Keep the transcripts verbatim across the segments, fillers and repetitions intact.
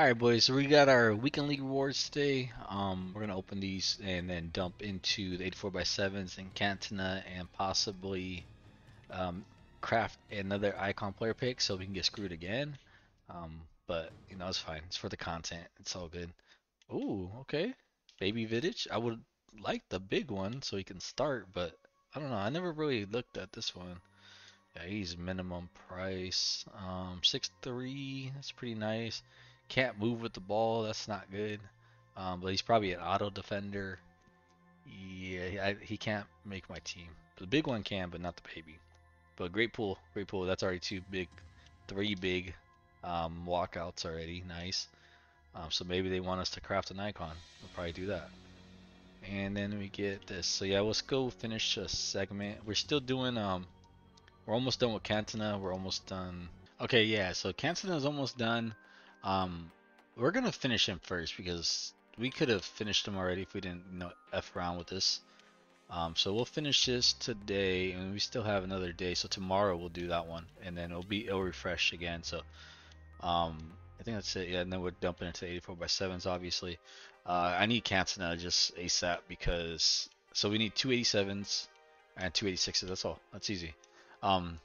Alright boys, so we got our weekend league rewards today. Um, we're going to open these and then dump into the eighty-four by sevens and Cantona and possibly um, craft another icon player pick so we can get screwed again. Um, but, you know, it's fine. It's for the content. It's all good. Ooh, okay. Baby Vidic. I would like the big one so he can start, but I don't know. I never really looked at this one. Yeah, he's minimum price. Um, six three. That's pretty nice. Can't move with the ball. That's not good. Um, but he's probably an auto defender. Yeah, I, he can't make my team. The big one can, but not the baby. But great pool, great pool. That's already two big, three big um, walkouts already. Nice. Um, so maybe they want us to craft an icon. We'll probably do that. And then we get this. So yeah, let's go finish a segment. We're still doing. Um, we're almost done with Cantona. We're almost done. Okay, yeah. So Cantona's almost done. Um, we're gonna finish him first because we could have finished him already if we didn't, you know, f around with this. Um, so we'll finish this today, and we still have another day. So tomorrow we'll do that one, and then it'll be it'll refresh again. So, um, I think that's it. Yeah, and then we're dumping into eighty-four by sevens. Obviously, uh, I need Cantona just ASAP because so we need two eighty-sevens and two eighty-sixes. That's all. That's easy. Um,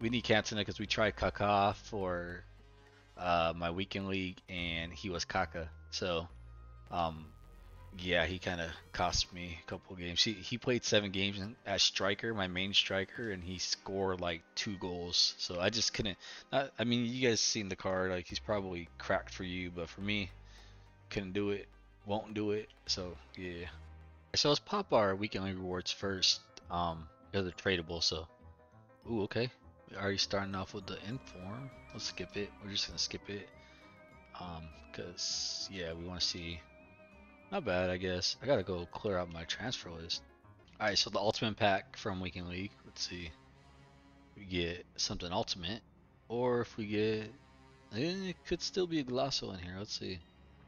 we need Cantona because we tried Kaka for. Uh, my weekend league and he was Kaka, so um, yeah, he kind of cost me a couple of games. He, he played seven games as striker, my main striker, and he scored like two goals. So I just couldn't. Not, I mean, you guys seen the card, like he's probably cracked for you, but for me, couldn't do it, won't do it. So yeah. So let's pop our weekend league rewards first. Um, they're tradable. So ooh, okay. We're already starting off with the inform. Let's skip it. We're just gonna skip it. Um, cause yeah, we wanna see. Not bad, I guess. I gotta go clear out my transfer list. Alright, so the ultimate pack from Weekend League. Let's see. We get something ultimate. Or if we get it could still be a golazo in here. Let's see.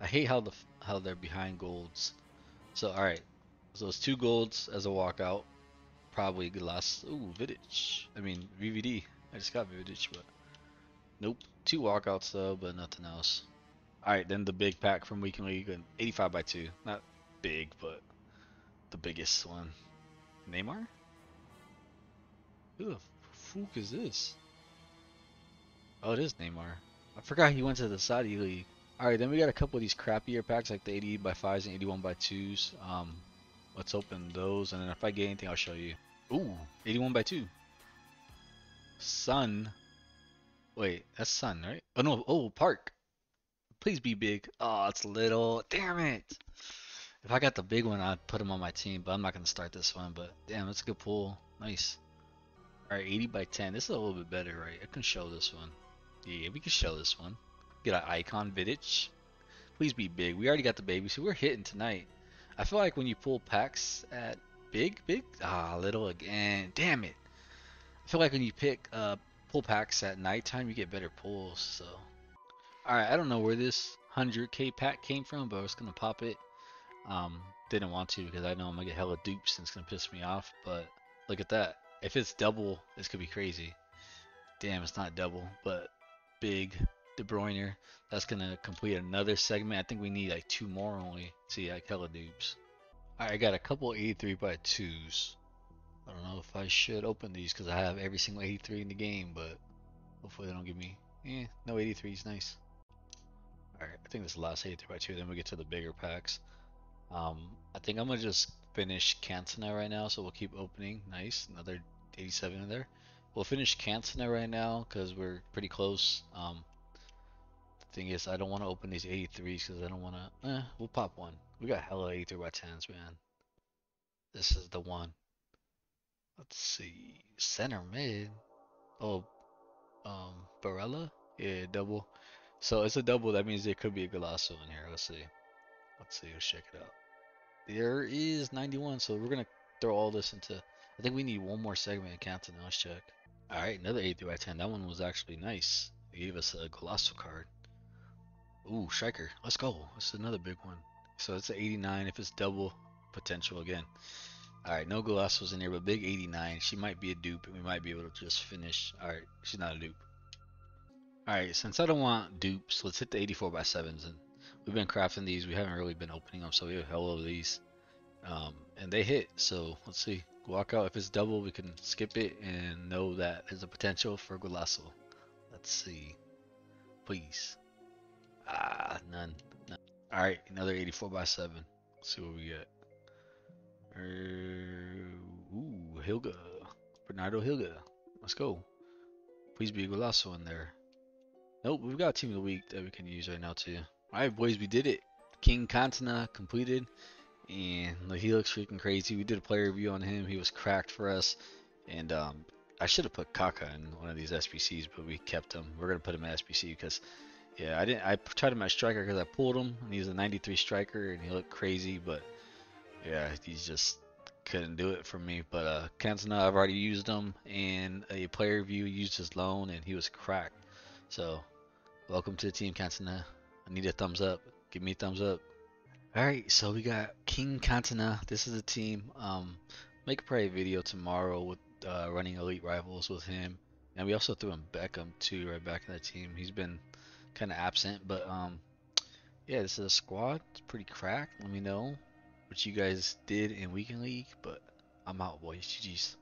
I hate how the how they're behind golds. So alright. So it's two golds as a walkout. Probably golazo. Ooh, Vidic. I mean, V V D. I just got Vidic, but nope. Two walkouts though, but nothing else. All right, then the big pack from Weekend League, an eighty-five by two. Not big, but the biggest one. Neymar. Who the fuck is this? Oh, it is Neymar. I forgot he went to the Saudi League. All right, then we got a couple of these crappier packs like the eighty-eight by fives and eighty-one by twos. Um. Let's open those, and then if I get anything, I'll show you. Ooh, eighty-one by two. Sun. Wait, that's Sun, right? Oh, no. Oh, Park. Please be big. Oh, it's little. Damn it. If I got the big one, I'd put him on my team, but I'm not going to start this one. But damn, that's a good pull. Nice. All right, eighty by ten. This is a little bit better, right? I can show this one. Yeah, we can show this one. Get an icon, Vidic. Please be big. We already got the baby, so we're hitting tonight. I feel like when you pull packs at big, big, ah, little again, damn it. I feel like when you pick, uh, pull packs at nighttime, you get better pulls, so. Alright, I don't know where this one hundred K pack came from, but I was going to pop it. Um, didn't want to because I know I'm going to get hella dupes and it's going to piss me off, but look at that. If it's double, this could be crazy. Damn, it's not double, but big. De Bruyne, that's gonna complete another segment. I think we need like two more only. See, like hella dupes. Alright, I got a couple eighty-three by twos. I don't know if I should open these because I have every single eighty-three in the game, but hopefully they don't give me. Eh, no eighty-threes, nice. Alright, I think this is the last eighty-three by two, then we get to the bigger packs. Um, I think I'm gonna just finish Cantona right now, so we'll keep opening. Nice, another eighty-seven in there. We'll finish Cantona right now because we're pretty close. Um, Thing is, I don't want to open these eighty-threes because I don't want to. Eh, we'll pop one. We got hella eighty-three by tens, man. This is the one. Let's see. Center mid. Oh, um, Barella? Yeah, double. So it's a double. That means there could be a golazo in here. Let's see. Let's see. Let's check it out. There is ninety-one. So we're going to throw all this into. I think we need one more segment of Cantona. Let's check. All right, another eighty-three by ten. That one was actually nice. They gave us a golazo card. Ooh, striker. Let's go. That's another big one. So it's an eighty-nine. If it's double, potential again. Alright, no golazos in here, but big eighty-nine. She might be a dupe, and we might be able to just finish. Alright, she's not a dupe. Alright, since I don't want dupes, let's hit the eighty-four by sevens. And we've been crafting these. We haven't really been opening them, so we have a hell of these. Um, and they hit, so let's see. Walk out. If it's double, we can skip it and know that there's a potential for golazo. Let's see. Please. Ah, none. none. Alright, another eighty-four by seven. Let's see what we get. Uh, ooh, Hilga. Bernardo Hilga. Let's go. Please be a golazo in there. Nope, we've got a team of the week that we can use right now too. Alright boys, we did it. King Cantona completed. And he looks freaking crazy. We did a player review on him. He was cracked for us. And um, I should have put Kaka in one of these S B Cs, but we kept him. We're going to put him in S B C because, yeah, I didn't. I tried him at striker because I pulled him. And he's a ninety-three striker and he looked crazy. But, yeah, he just couldn't do it for me. But uh, Cantona, I've already used him. And a player review used his loan and he was cracked. So, welcome to the team, Cantona. I need a thumbs up. Give me a thumbs up. Alright, so we got King Cantona. This is the team. Um, make probably a video tomorrow with uh, running elite rivals with him. And we also threw in Beckham, too, right back in the team. He's been kind of absent. But, um, yeah, this is a squad. It's pretty cracked. Let me know what you guys did in Weekend League. But I'm out, boys. G G's.